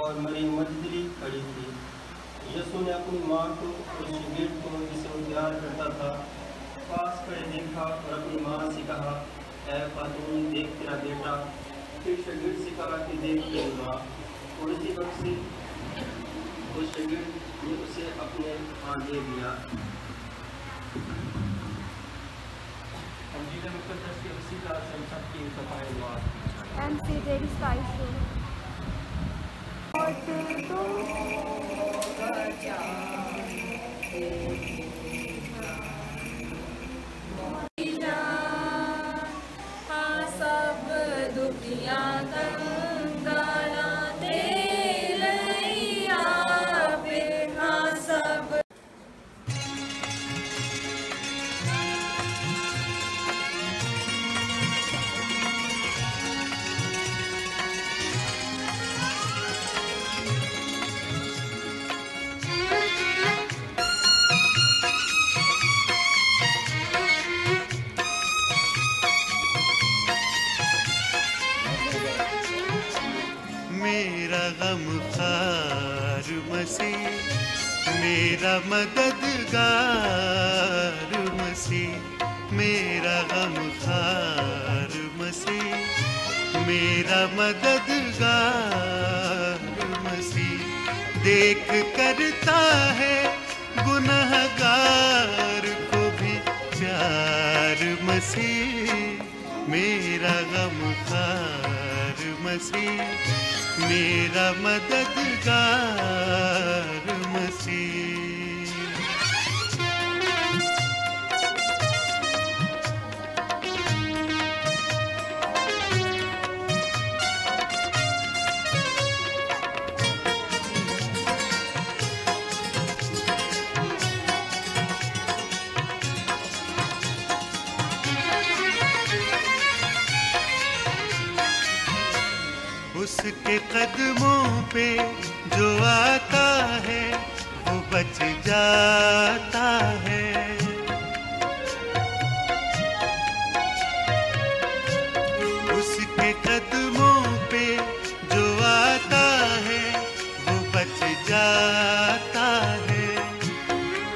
और मेरी मंजिली खड़ी थी। यीशु ने अपनी माँ को और शिबिर को जिसे वो प्यार करता था पास खड़े देखा और अपनी माँ से कहा, ऐ फातून देख तेरा बेटा। फिर शगिर्द से कहा कि देख तेरी माँ। और इसी वक्त से वो शगिर्द ने उसे अपने हाथ दे दिया। मेरा मददगार मसीह, मेरा गमखार मसीह, मेरा मददगार मसीह, देख करता है गुनहगार को भी प्यार मसीह, मेरा गमखार मसीह, मेरा मददगार मसीह। उसके कदमों पे जो आता है वो बच जाता है, उसके कदमों पे जो आता है वो बच जाता है।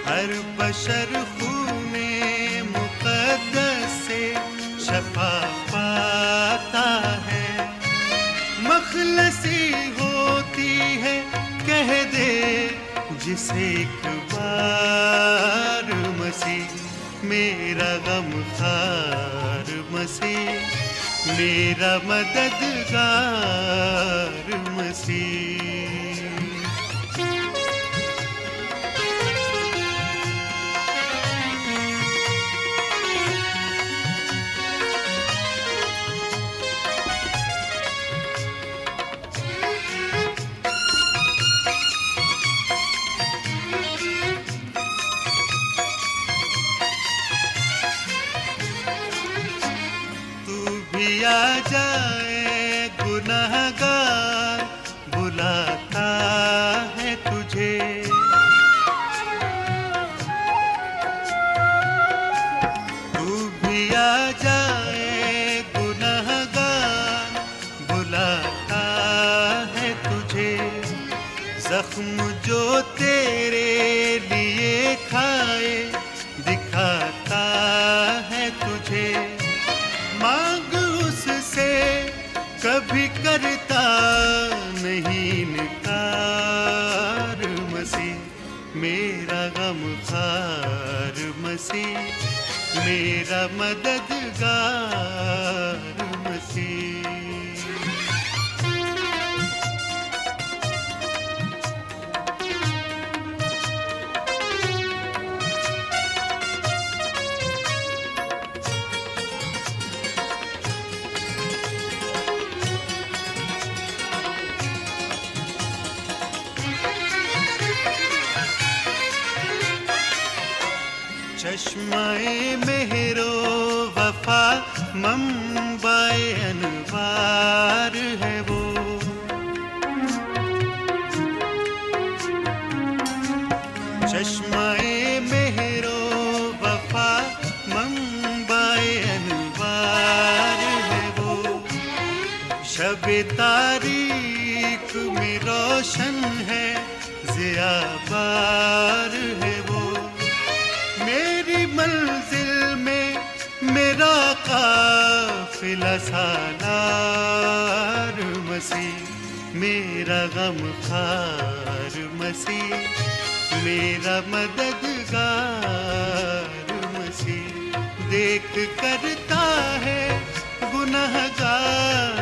हर बशर खूने मुकद्दस से शफा पाता है, मखलसी होती है कह दे जिसे एक बार मसीह, मेरा गमखार मसीह, मेरा मददगार मसीह। आ जाए गुनहगार बुलाता है तुझे, तू भी आ जाए गुनहगार बुलाता है तुझे। जख्म जो तेरे लिए खाए दिखाता है तुझे, मांग से कभी करता नहीं इनकार मसीह, मेरा गमखार मसीह, मेरा मददगार मसीह। चश्माए मेहरो वफा मंबाए अनवार है वो, चश्माए मेहरो वफा मंबाए अनवार है वो। शब तारीख में रोशन है, ज़िया बार है वो मेरी मंजिल में, मेरा काफिला सालार मसीह, मेरा गमखार मसीह, मेरा मददगार मसीह, देख करता है गुनहगार